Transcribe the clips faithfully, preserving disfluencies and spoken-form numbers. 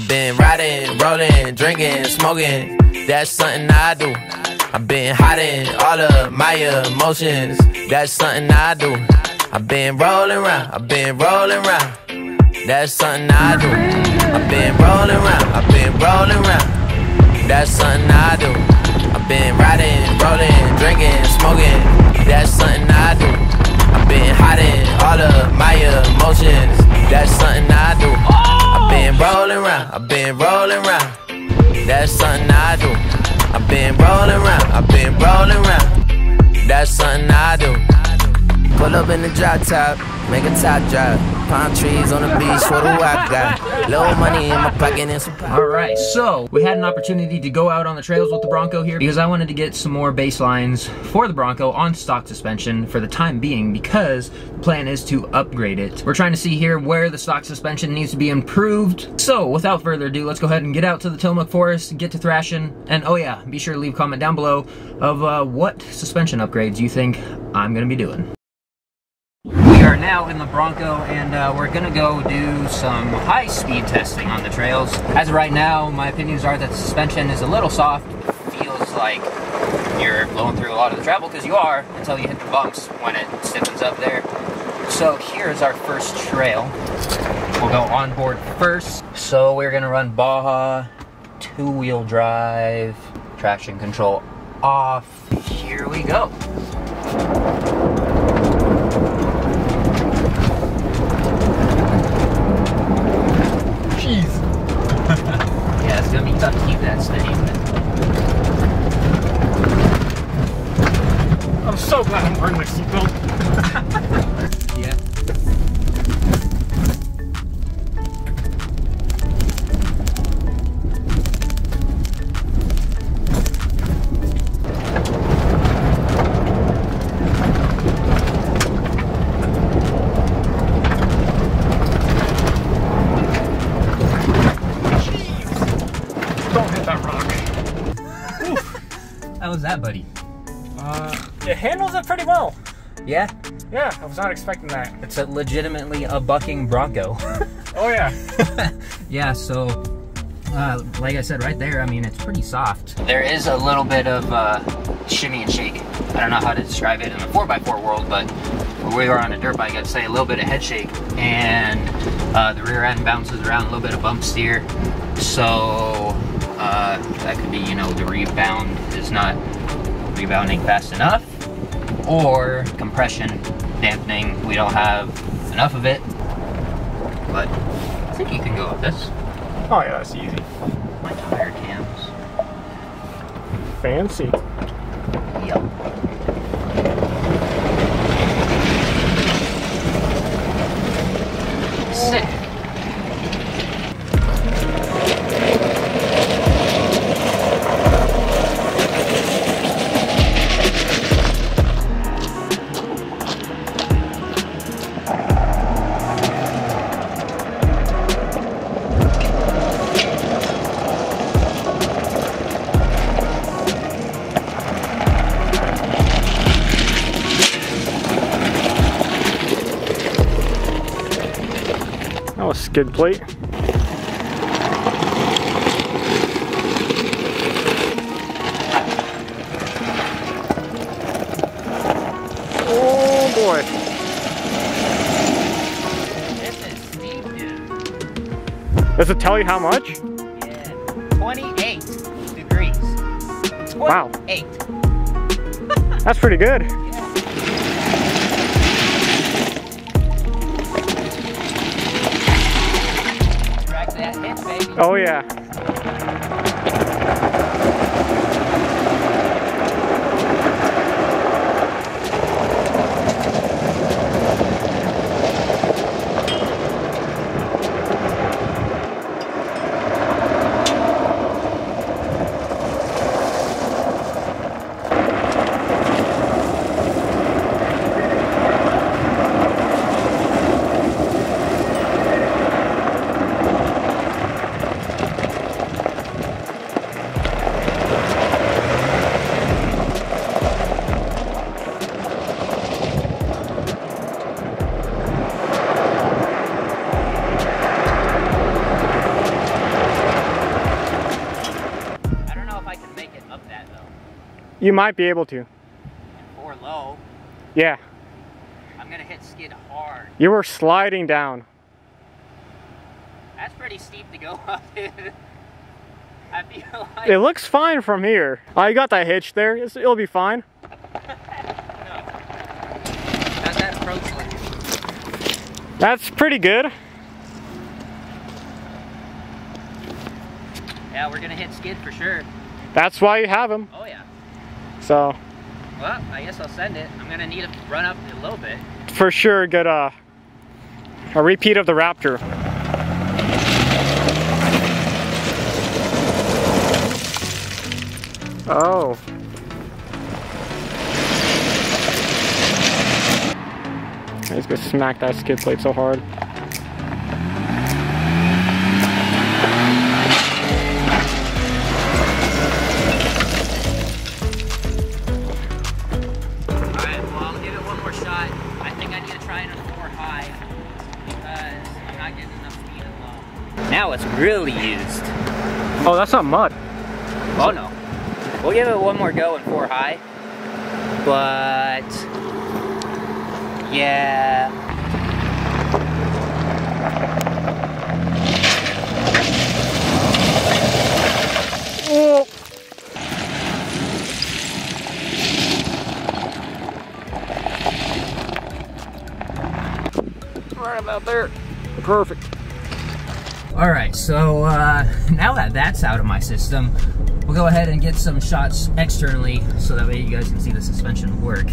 I've been riding, rolling, drinking, smoking. That's something I do. I've been hiding all of my emotions. That's something I do. I've been rolling round, I've been rolling round. That's something I do. I've been rolling round, I've been rolling round. That's something I do. I've been riding, rolling, drinking, smoking. That's something I do. I've been hiding all of my emotions. That's something I do. I've been rolling round, I've been rolling round. That's something I do. I've been rolling round, I've been rolling round. That's something I do. Pull up in the drop top, make a top drive. Palm trees on the beach, what do I got? Little money in my pocket and some pop. Alright, so we had an opportunity to go out on the trails with the Bronco here because I wanted to get some more bass lines for the Bronco on stock suspension for the time being, because the plan is to upgrade it. We're trying to see here where the stock suspension needs to be improved. So without further ado, let's go ahead and get out to the Tillamook Forest, get to thrashing, and oh yeah, be sure to leave a comment down below of uh, what suspension upgrades you think I'm gonna be doing. We are now in the Bronco, and uh, we're gonna go do some high-speed testing on the trails. As of right now, my opinions are that the suspension is a little soft. Feels like you're blowing through a lot of the travel, because you are, until you hit the bumps when it stiffens up there. So here is our first trail. We'll go on board first. So we're gonna run Baja, two-wheel drive, traction control off. Here we go. Tough to keep that steady, but I'm so glad I'm wearing my seatbelt. How was that, buddy? Uh, it handles it pretty well. Yeah? Yeah, I was not expecting that. It's a legitimately a bucking Bronco. Oh, yeah. Yeah, so, uh, like I said right there, I mean, it's pretty soft. There is a little bit of uh, shimmy and shake. I don't know how to describe it in the four by four world, but when we were on a dirt bike, I'd say a little bit of head shake, and uh, the rear end bounces around, a little bit of bump steer. So, Uh, that could be, you know, the rebound is not rebounding fast enough, or compression dampening, we don't have enough of it. But I think you can go with this. Oh yeah, that's easy. My tire cams. Fancy. Yep. Sick. A skid plate. Oh boy. This is steep, dude. Does it tell you how much? Yeah. twenty-eight degrees. twenty-eight. Wow. That's pretty good. Oh yeah. You might be able to. Or low. Yeah. I'm gonna hit skid hard. You were sliding down. That's pretty steep to go up, dude. I feel like... It looks fine from here. Oh, you got that hitch there. It's, it'll be fine. No. How's that approach like? That's pretty good. Yeah, we're gonna hit skid for sure. That's why you have them. Oh yeah. So. Well, I guess I'll send it. I'm gonna need to run up a little bit. For sure, get a, a repeat of the Raptor. Oh. I just gonna smack that skid plate so hard. Now it's really used. Oh, that's not mud. Oh no. We'll give it one more go in four high. But yeah. Whoa. Right about there. Perfect. All right, so uh, now that that's out of my system, we'll go ahead and get some shots externally so that way you guys can see the suspension work.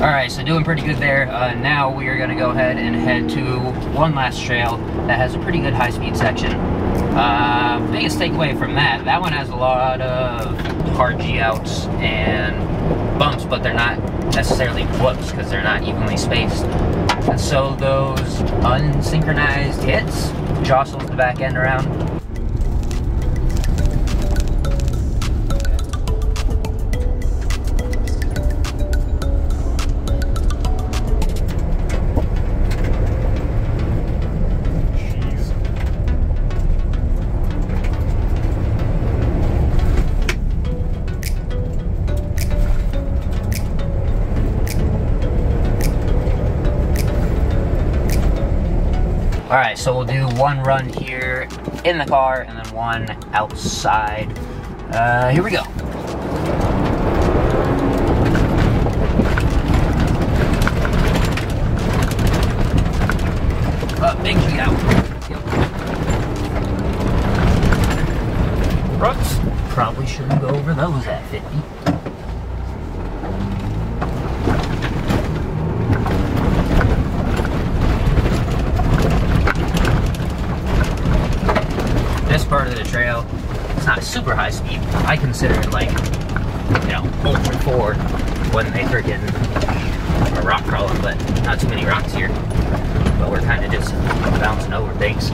Alright, so doing pretty good there. Uh, now we are going to go ahead and head to one last trail that has a pretty good high-speed section. Uh, biggest takeaway from that, that one has a lot of hard G-outs and bumps, but they're not necessarily whoops because they're not evenly spaced. And so those unsynchronized hits jostle the back end around. Alright, so we'll do one run here in the car and then one outside. Uh, here we go. Uh, big G out. Yep. Brooks, probably shouldn't go over those at fifty. Part of the trail, it's not super high speed. I consider it like, you know, ultra four when they freaking are rock crawling, but not too many rocks here. But we're kind of just bouncing over things.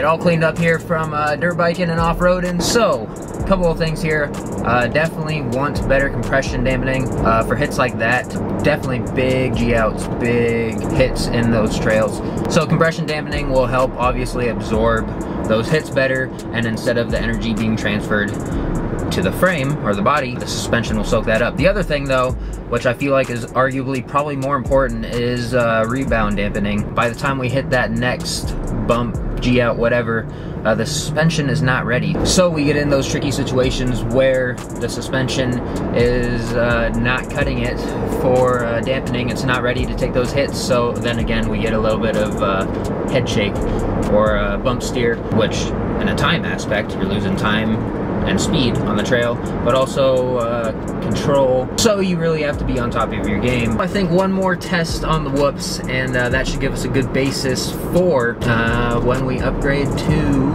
Alright, all cleaned up here from uh, dirt biking and off-roading, so a couple of things here. Uh, definitely want better compression dampening uh, for hits like that. Definitely big G-outs, big hits in those trails. So compression dampening will help obviously absorb those hits better, and instead of the energy being transferred to the frame or the body, the suspension will soak that up. The other thing though, which I feel like is arguably probably more important, is uh, rebound dampening. By the time we hit that next bump, G out, whatever, uh, the suspension is not ready. So we get in those tricky situations where the suspension is uh, not cutting it for uh, dampening. It's not ready to take those hits, so then again we get a little bit of uh, head shake or uh, bump steer, which in a time aspect, you're losing time and speed on the trail, but also uh, control. So you really have to be on top of your game. I think one more test on the whoops, and uh, that should give us a good basis for uh, when we upgrade to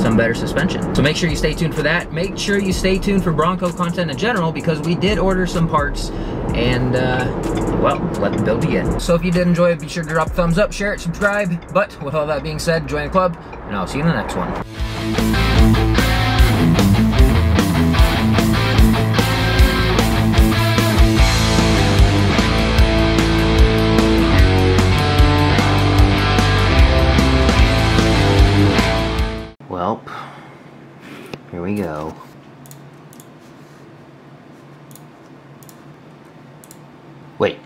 some better suspension. So make sure you stay tuned for that. Make sure you stay tuned for Bronco content in general, because we did order some parts, and uh, well, let the build begin. So if you did enjoy it, be sure to drop a thumbs up, share it, subscribe. But with all that being said, join the club, and I'll see you in the next one. Here we go. Wait.